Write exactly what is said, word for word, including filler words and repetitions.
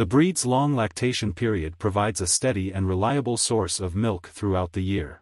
The breed's long lactation period provides a steady and reliable source of milk throughout the year.